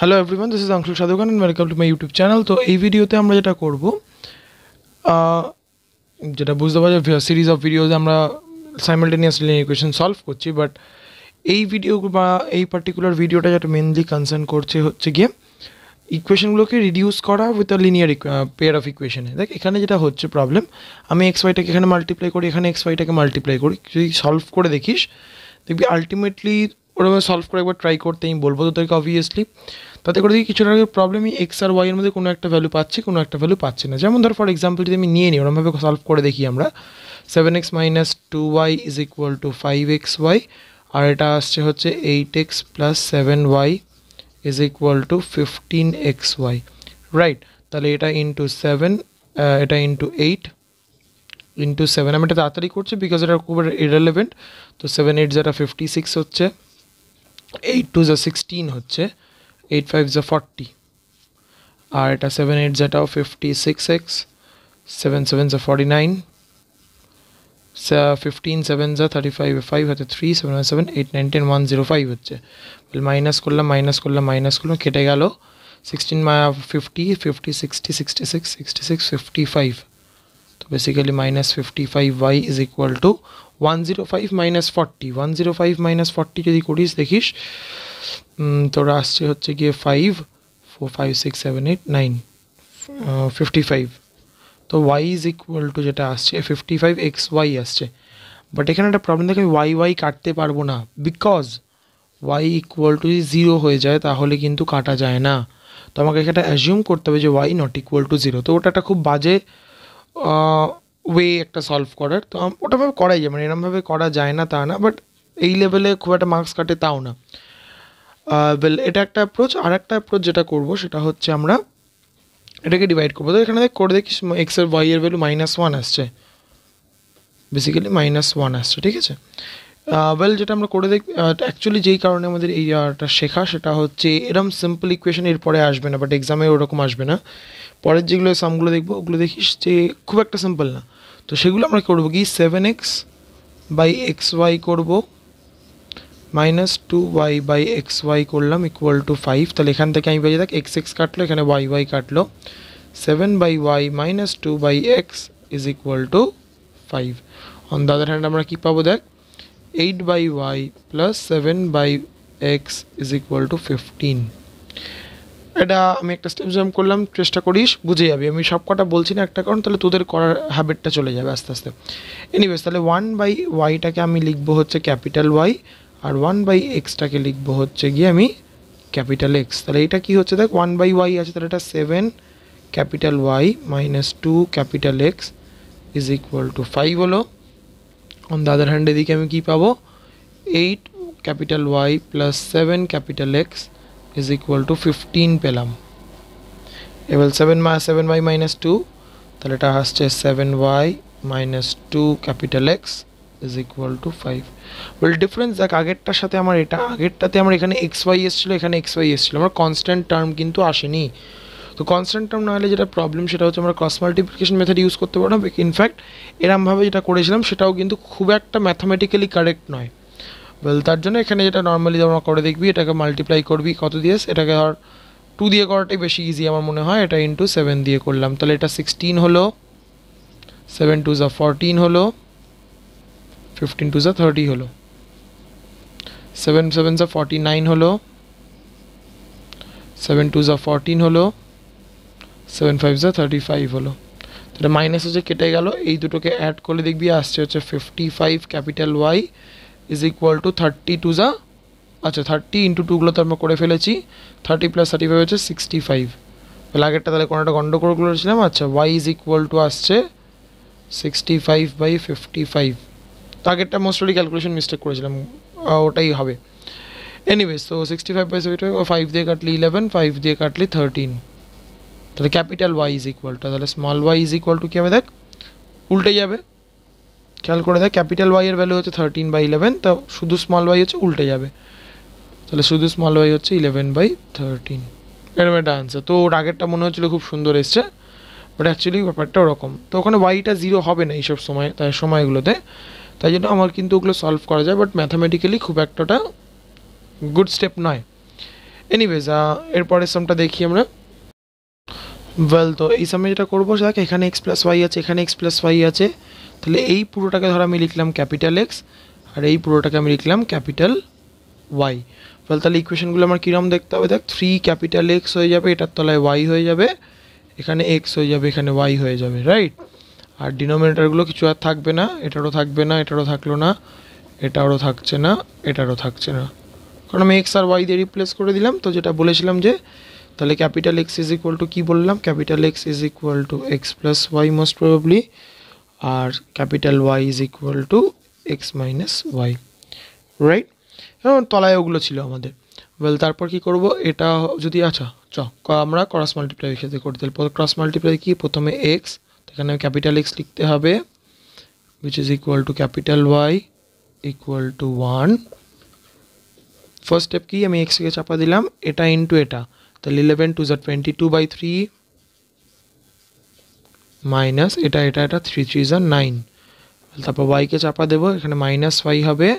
Hello everyone, this is Angsul Sadhukhan and welcome to my YouTube channel. So in this video, we will do a series of videos simultaneously equations solve, but in this particular video, we are mainly concerned with equation reduce with a linear pair of equations. This is the problem. We will multiply xy and multiply xy. Solve it. Ultimately, ওরমে solve করে একবার try করতেই বলবো তো তোকে obviously তাতে করে কিছু না কিছু প্রবলেমই x আর y এর মধ্যে কোনো একটা ভ্যালু পাচ্ছি না যেমন ধর ফর एग्जांपल যদি আমি নিয়ে নিই ওরমে ভাবে সলভ করে দেখি আমরা 7x - 2y = 5xy আর এটা আসছে হচ্ছে 8x + 7y = 15xy রাইট তাহলে এটা * 7 এটা * 8 * 7 আমি এটা তাড়াতাড়ি করছি বিকজ এটা খুব ইররিলেভেন্ট তো 7 8 এর 56 হচ্ছে 8 2 is 16 hoche, 8 5 is 40 আর এটা 7 8 zeta 56x 7 7 is 49 15 7 is 35 5 hoche, 3 7 7 8 9 10 105 hoche. Well, minus kollam kete gelo 16 50 50 60 66 66 55 so basically minus 55y is equal to 105 minus 40 105 minus 40 যদি করিস দেখিস তো আসছে হচ্ছে গিয়ে 5 4 5 6 7 8 9 55 তো y is equal to যেটা আসছে 55 xy আসছে বাট এখানে একটা প্রবলেম দেখে y কাটতে পারবো না বিকজ y equal to 0 হয়ে যায় তাহলে কিন্তু কাটা যায় না তো আমাকে এটা অ্যাজিউম করতে হবে যে y not equal to 0 তো ওটা একটা খুব বাজে ওয়ে একটা সলভ করার তো ওটা ভাবে করাই যায় মানে এরকম ভাবে করা যায় না তা না বাট এই লেভেলে খুব একটা মার্কস কাটে তাও না ওয়েল এটা একটা অ্যাপ্রোচ আর একটা অ্যাপ্রোচ যেটা করব সেটা হচ্ছে আমরা এটাকে ডিভাইড করব তো এখানে করে দেখি x এর y এর ভ্যালু -1 আসছে বেসিক্যালি -1 আসছে ঠিক আছে ওয়েল যেটা আমরা করে দেখ অ্যাকচুয়ালি যেই কারণে আমাদের এই আরটা শেখা সেটা হচ্ছে এরকম সিম্পল ইকুয়েশন এর পরে আসবে না বাট एग्जामে ওরকম আসবে না পরের যেগুলো সামগুলো দেখব ওগুলো দেখিস যে খুব একটা সিম্পল না তো সেগুলো আমরা করব কি 7x / xy করব - 2y / xy করলাম = 5 তাহলে এখান থেকে আমি বেজে থাক x x কাটলো এখানে y y কাটলো 7 / y - 2 / x = 5 on the other hand আমরা কি পাবো দেখ 8 by y plus 7 by x = 15 এটা আমি একটা স্টেপ জাম্প করলাম চেষ্টা করিস বুঝে যাবে আমি সব কথা বলছি না একটা কারণ তাহলে তোদের করার হ্যাবিটটা চলে যাবে আস্তে আস্তে এনিওয়েজ তাহলে 1 by y টাকে আমি লিখব হচ্ছে ক্যাপিটাল y আর 1 by x টাকে লিখব হচ্ছে গিয়ে আমি ক্যাপিটাল x তাহলে এটা কি হচ্ছে দেখ 1 by y আছে তাহলে এটা 7 ক্যাপিটাল y - 2 ক্যাপিটাল x = 5 হলো On the other hand, we keep 8 capital Y plus 7 capital X is equal to 15 pelam. Well, 7y minus 2, so let us say 7y minus 2 capital X is equal to 5. Well, difference that agetta xy is constant term kintu ashini. So constant term knowledge is a problem সেটা হচ্ছে আমরা cross multiplication method use করতে পারো না in fact এরকম ভাবে যেটা করেছিলাম সেটাও কিন্তু খুব একটা ম্যাথমেটিক্যালি কারেক্ট নয় ওয়েল তার জন্য এখানে যেটা নরমালি আমরা করে দেখবি এটাকে মাল্টিপ্লাই করবি কত দিয়ে এটাকে ধর 2 দিয়ে করাটাই বেশি ইজি আমার মনে হয় এটা * 7 দিয়ে করলাম তাহলে এটা 16 হলো 7 2 যা 14 হলো 15 2 যা 30 হলো 7 7 যা 49 হলো 7 2 যা 14 হলো 7 5 is 35 holo. The minus is add kore dekhbi asche 55 capital Y is equal to 32 za acha 30 into 2 gulo tar amra kore felechi 30 plus 35 hocche 65 tole ager ta tale kono ta gondogol gulo chilam acha y is equal to asche 65 by 55 to ager ta mostly calculation mistake korechilam otai hobe anyway so 65 by 75 5 diye katli 11 5 diye katli 13 The capital Y is equal to the small y is equal to क्या उल्टे जावे calculate the capital Y value 13 by 11 तो शुद्ध small y उल्टे जावे तो शुद्ध small y 11 by 13 ये मेरा आंसर तो target टा मनो चलो खूब सुंदर है but actually ব্যাপারটা ওরকম তো ওখানে y টা 0 হবে না এই সব সময় তাই সময়গুলোতে তাই জন্য আমার কিন্তু ওগুলো সলভ করা যায় but mathematically খুব একটা good step নয় anyways এরপরের সামটা দেখি আমরা well তো এই সামে যেটা করব সেটা এখানে x + y আছে এখানে x + y আছে তাহলে এই পুরোটাকে ধর আমি লিখলাম ক্যাপিটাল x আর এই পুরোটাকে আমি লিখলাম ক্যাপিটাল y well তাহলে ইকুয়েশন গুলো আমরা কি রকম দেখতে হবে দেখ 3 ক্যাপিটাল x হয়ে যাবে এটার তলায় y হয়ে যাবে এখানে x হয়ে যাবে এখানে y হয়ে যাবে রাইট আর ডিনোমিনেটর গুলো কিছু আর থাকবে না এটারও থাকবে না এটারও থাকলো না এটারও থাকছে না এটারও থাকছে না কারণ আমি x আর y দিয়ে রিপ্লেস করে দিলাম তো যেটা বলেছিলাম যে তাহলে capital x is equal to কি বললাম capital x is equal to x plus y most probably আর capital y is equal to x minus y right এখন তলায় ওগুলো ছিল আমাদের well তারপর কি করব এটা যদি আচ্ছা আমরা ক্রস মাল্টিপ্লাই এর সাথে করতে তাহলে ক্রস মাল্টিপ্লাই কি প্রথমে x এখানে ক্যাপিটাল x লিখতে হবে which is equal to capital y equal to 1 first step ki ami x ke chapa dilam eta into eta then 11 to the 22 by 3 minus eta eta eta 3 3 is a 9 tapor y ke chapa debo ekhane minus y hobe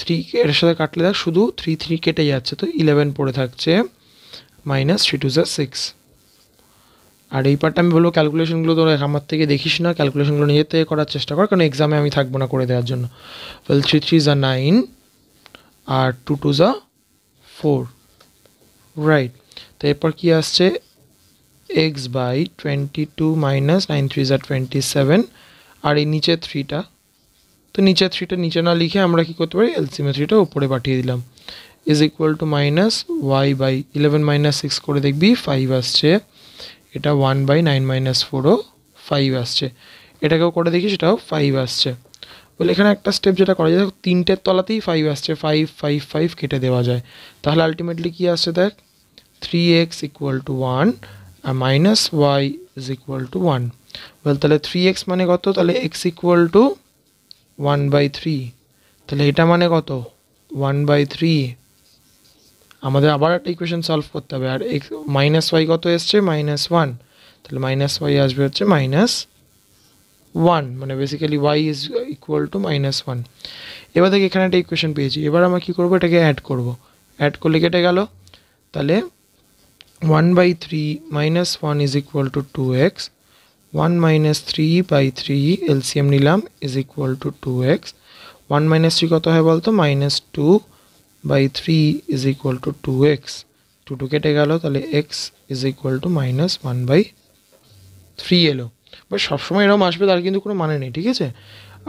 3 er sathe katle dak shudhu 3 3 kete jacche to 11 pore thakche minus 3 to the 6 আর এই পার্টটা আমি বলবো calculation গুলো তোরা আমার থেকে দেখিস না ক্যালকুলেশন গুলো নিজে থেকে করার চেষ্টা কর কারণ এক্সামে আমি থাকব না করে দেওয়ার জন্য well 3 3 is a 9 আর 2 2 is a 4 রাইট তো এরপর কি আসছে x by 22 minus 9 3 is a 27 আর এই নিচে 3 টা তো নিচে 3 টা নিচে না লিখে আমরা কি করতে পারি এলসিএম 3 টা উপরে পাঠিয়ে দিলাম is equal to minus y by 11 minus 6 করে দেখবি 5 আসছে এটা 1 by 9 minus 4 ও 5 আসছে এটাকেও করে দেখি সেটাও 5 আসছে বলে এখানে একটা স্টেপ যেটা করা যায় তিনটের তলাতেই 5 আসছে 5 5 5 কেটে দেওয়া যায় তাহলে আলটিমেটলি কি আসছে দেখ 3x equal to 1 R minus y is equal to 1 বল তাহলে 3x মানে কত তাহলে x equal to 1 by 3 তাহলে এটা মানে কত 1 by 3 আমাদের আবার একটা ইকুয়েশন সলভ করতে হবে আর x - y কত আসছে -1 তাহলে - y আসবে হচ্ছে -1 মানে basically y is equal to -1 এবার দেখি এখানে একটা ইকুয়েশন পেয়েছি এবার আমরা কি করব এটাকে অ্যাড করব অ্যাড করলে কেটে গেল তাহলে 1/3 -1 is equal to 2x 1 - 3/3 LCM নিলাম is equal to 2x 1 - 3 কত হয় বলতো -2 by 3 is equal to 2x 2 to কেটে গেল তাহলে x is equal to -1 by 3 এলো বা সব সময় এরকম আসবে তার কিন্তু কোনো মানে নেই ঠিক আছে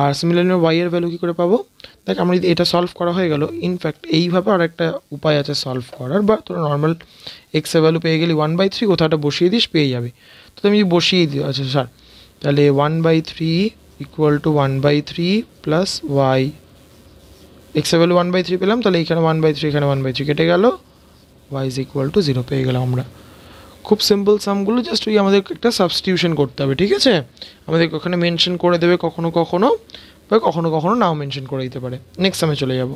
আর সিমিলারলি y এর ভ্যালু কি করে পাবো দেখ আমরা যদি এটা সলভ করা হয়ে গেল ইনফ্যাক্ট এইভাবে আরেকটা উপায় আছে সলভ করার বা তোরা নরমাল x এর ভ্যালু পেয়ে গেলি 1/3 কথাটা বসিয়ে দিস পেয়ে যাবে তো তুমি যদি বসিয়ে দিও আচ্ছা স্যার তাহলে 1/3 equal to 1/3 plus y x value 1/3 পেলাম তাহলে এখানে 1/3 এখানে 1/3 কেটে গেল y is equal to 0 পেয়ে গেলাম আমরা খুব সিম্পল সাম গুলো জাস্ট ওই আমাদের একটা সাবস্টিটিউশন করতে হবে ঠিক আছে আমাদের ওখানে মেনশন করে দেবে কখনো কখনো বা কখনো কখনো নাও মেনশন করে দিতে পারে নেক্সট সামে চলে যাব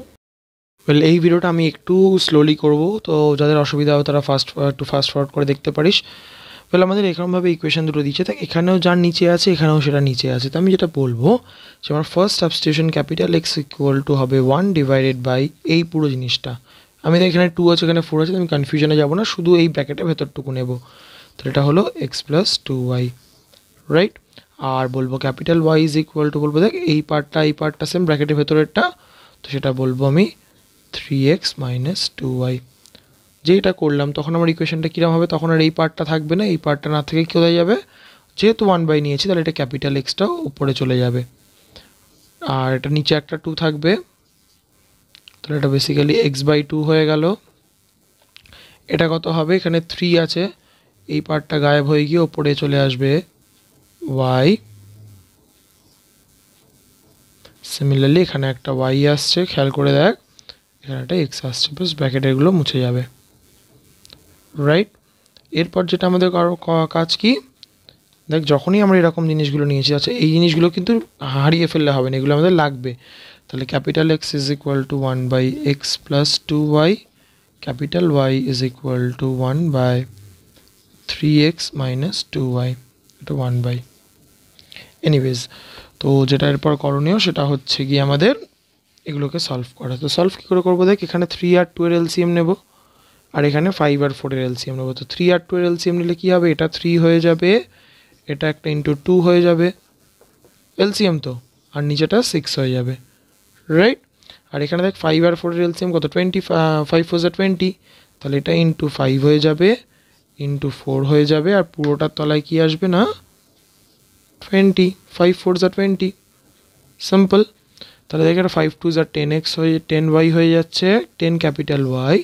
well এই ভিডিওটা আমি একটু স্লোলি করব তো যাদের অসুবিধা হয় তারা ফাস্ট ফরওয়ার্ড করে দেখতে পারিস well আমাদের এরকম ভাবে ইকুয়েশন দুটো দিয়েছে তাই এখানেও যা নিচে আছে এখানেও সেটা নিচে আছে তো আমি যেটা বলবো যে আমার first substitution capital x equal to হবে 1 ডিভাইডেড বাই এই পুরো জিনিসটা আমি তো এখানে 2 আছে এখানে 4 আছে আমি কনফিউশনে যাব না শুধু এই ব্র্যাকেটের ভেতরটুকু নেব তো এটা হলো x + 2y রাইট আর বলবো capital y is equal to বলবো দেখ এই পার্টটা সেম ব্র্যাকেটের ভেতরেরটা তো সেটা বলবো আমি 3x - 2y যেটা করলাম তখন আমার ইকুয়েশনটা কি রকম হবে তখন আর এই পার্টটা থাকবে না এই পার্টটা না থেকে কি হয়ে যাবে যেহেতু 1 বাই নিয়েছি তাহলে এটা ক্যাপিটাল x টা উপরে চলে যাবে আর এটা নিচে একটা 2 থাকবে তাহলে এটা বেসিক্যালি x/2 হয়ে গেল এটা কত হবে এখানে 3 আছে এই পার্টটা গায়েব হয়ে গিয়ে উপরে চলে আসবে y সিমিলারলি এখানে একটা y আসছে খেয়াল করে দেখ এখানে একটা x আসছে বাস ব্র্যাকেট এগুলো মুছে যাবে রাইট এরপর যেটা আমাদের কাজ কি দেখ যখনই আমরা এরকম জিনিসগুলো নিয়েছি আচ্ছা এই জিনিসগুলো কিন্তু হারিয়ে ফেললে হবে না এগুলো আমাদের লাগবে তাহলে capital x is equal to 1/x plus 2y capital y is equal to 1/3x minus 2y এটা 1/2 এনিওয়েজ তো যেটা এরপর করণীয় সেটা হচ্ছে কি আমাদের এগুলোকে সলভ করা তো সলভ কি করে করব দেখ এখানে 3 আর 2 এর এলসিএম নেব আর এখানে 5 আর 4 এর এলসিএম নেব তো 3 আর 2 এর এলসিএম নিলে কি হবে এটা 3 হয়ে যাবে এটা একটা * 2 হয়ে যাবে এলসিএম তো আর নিচেটা 6 হয়ে যাবে রাইট আর এখানে দেখ 5 আর 4 এর এলসিএম কত 25 4 20 তাহলে এটা * 5 হয়ে যাবে * 4 হয়ে যাবে আর পুরোটার তলায় কি আসবে না 20 5 4 20 সিম্পল তাহলে দেখো 5 2 10x হয়ে 10y হয়ে যাচ্ছে 10 ক্যাপিটাল y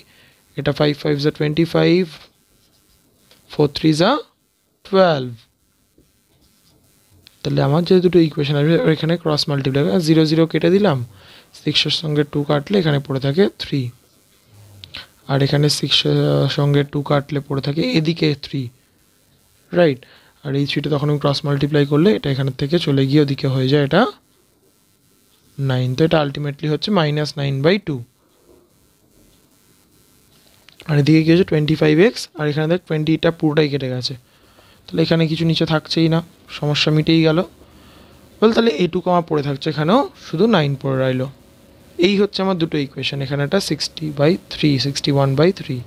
এটা 5 5 25 4 3 12 তাহলে আমার যে দুটো ইকুয়েশন আসবে এখানে ক্রস মাল্টিপ্লাই 0 0 কেটে দিলাম 6 এর সঙ্গে 2 কাটলে এখানে পড়ে থাকে 3 আর এখানে 6 এর সঙ্গে 2 কাটলে পড়ে থাকে এদিকে 3 রাইট আর এই 3টা তখন ক্রস মাল্টিপ্লাই করলে এটা এখান থেকে চলে গিয়ে ওদিকে হয়ে যায় এটা 9 तो এটা ultimately হচ্ছে -9/2 আর এদিকে কি হচ্ছে 25x আর এখানে দেখ 20 টা পুরোটাই কেটে গেছে তাহলে এখানে কিছু নিচে থাকছেই না সমস্যা মিটেই গেল বল তাহলে এইটুকু আমার পড়ে থাকছে এখানেও শুধু 9 পড়ে রইলো এই হচ্ছে আমার দুটো ইকুয়েশন এখানে এটা 60/3 61/3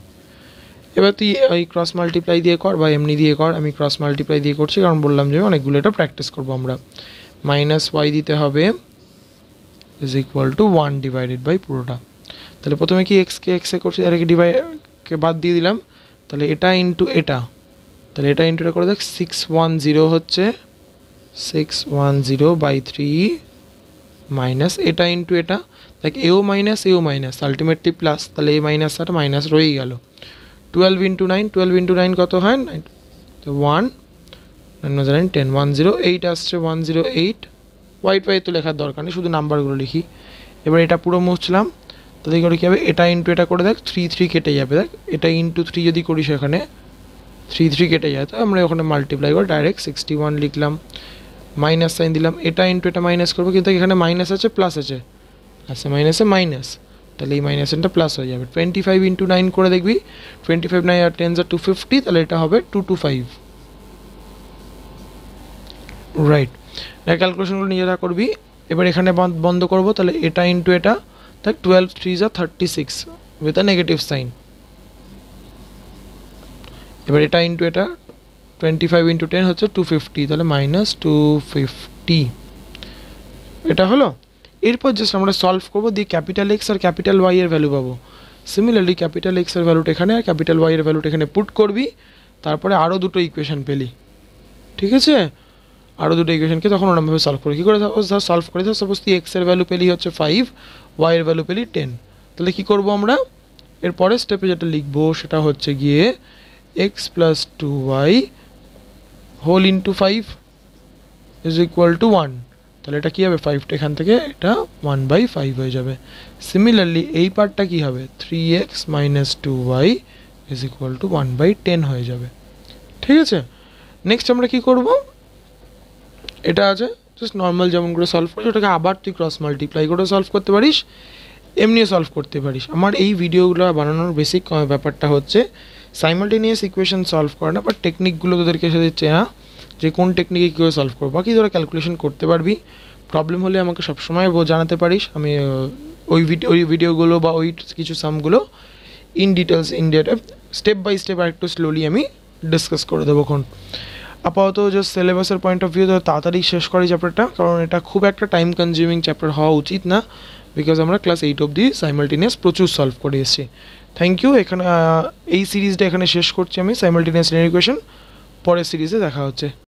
এবার তুই এই ক্রস মাল্টিপ্লাই দিয়ে কর বা এমনি দিয়ে কর আমি ক্রস মাল্টিপ্লাই দিয়ে করছি কারণ বললাম যে অনেকগুলো এটা প্র্যাকটিস করব আমরা -y দিতে হবে is equal to 1 divided by purota তাহলে প্রথমে কি x কে x এ করছি আর কি ডিভাইড কে বাদ দিয়ে দিলাম তাহলে এটা * এটা তাহলে এটা * এটা করে দেখ 610 হচ্ছে 610/3 - এটা * এটা দেখ a o - ultimately প্লাস তাহলে a - আর মাইনাস রয়ে গেল 12 * 9 কত হয় তো 1 9 10 108 আসছে 108 white y তো লেখার দরকার নেই শুধু নাম্বার গুলো লিখি এবার এটা পুরো মুছলাম তাহলে করে কি হবে এটা * এটা করে দেখ 3 3 কেটে যাবে দেখ এটা * 3 যদি করি সেখানে 3 3 কেটে যায় তো আমরা ওখানে মাল্টিপ্লাই করে ডাইরেক্ট 61 লিখলাম মাইনাস সাইন দিলাম এটা * এটা মাইনাস করব কিন্তু এখানে মাইনাস আছে প্লাস আছে আচ্ছা মাইনাসে মাইনাস তাহলে এই মাইনাস এরটা প্লাস হয়ে যাবে 25 * 9 করে দেখবি 25 9 আর 10 যা 250 তাহলে এটা হবে 225 রাইট এই ক্যালকুলেশন গুলো নিজেরা করবি এবার এখানে বন্ধ করব তাহলে এটা * এটা তাহলে 12 3 36 with a negative sign এবার এটা * এটা 25 * 10 হচ্ছে 250 তাহলে -250 এটা হলো এরপর জাস্ট আমরা সলভ করব দি ক্যাপিটাল x আর ক্যাপিটাল y এর ভ্যালু পাবো সিমিলারলি ক্যাপিটাল x এর ভ্যালুটা এখানে আর ক্যাপিটাল y এর ভ্যালুটা এখানে পুট করবি তারপরে আরো দুটো ইকুয়েশন পেলি ঠিক আছে आरो দুটো ইকুয়েশনকে তখন আমরা ভাবে সলভ করি কি করে স্যার সলভ করি স্যার सपोज x এর ভ্যালু পেলি হচ্ছে 5 y এর ভ্যালু পেলি 10 তাহলে কি করব আমরা এর পরের স্টেপে যেটা লিখব সেটা হচ্ছে গিয়ে x + 2y whole into 5 is equal to 1 তাহলে এটা কি হবে 5 টা এখান থেকে এটা 1/5 হয়ে যাবে সিমিলারলি এই পার্টটা কি হবে 3x - 2y is equal to 1/10 হয়ে যাবে ঠিক আছে নেক্সট আমরা কি করব এটা আছে জাস্ট নরমাল যেমন করে সলভ করি ওটাকে আবার তুই ক্রস মাল্টিপ্লাই করে সলভ করতে পারিস এমনিও সলভ করতে পারিস আমার এই ভিডিওগুলো বানানোর বেসিক ব্যাপারটা হচ্ছে সাইমালটেনিয়াস ইকুয়েশন সলভ করা না বাট টেকনিকগুলো তোদেরকে শেখাচ্ছি না যে কোন টেকনিকে কি করে সলভ করব বাকি তোরা ক্যালকুলেশন করতে পারবি প্রবলেম হলে আমাকে সব সময় জানাতে পারিস আমি ওই ভিডিওগুলো বা ওই কিছু সামগুলো in details in depth step by step আরেকটু স্লোলি আমি ডিসকাস করে দেব কোন আপাতত যে সিলেবাসের পয়েন্ট অফ ভিউ থেকে তাড়াতাড়ি শেষ করি চ্যাপ্টারটা কারণ এটা খুব একটা টাইম কনজিউমিং চ্যাপ্টার হওয়া উচিত না বিকজ আমরা ক্লাস 8 অবধি সাইমালটেনিয়াস প্রচুর সলভ করে এসেছি থ্যাংক ইউ এখানে এই সিরিজটা এখানে শেষ করছি আমি সাইমালটেনিয়াস লিনিয়ার ইকুয়েশন পরের সিরিজে দেখা হচ্ছে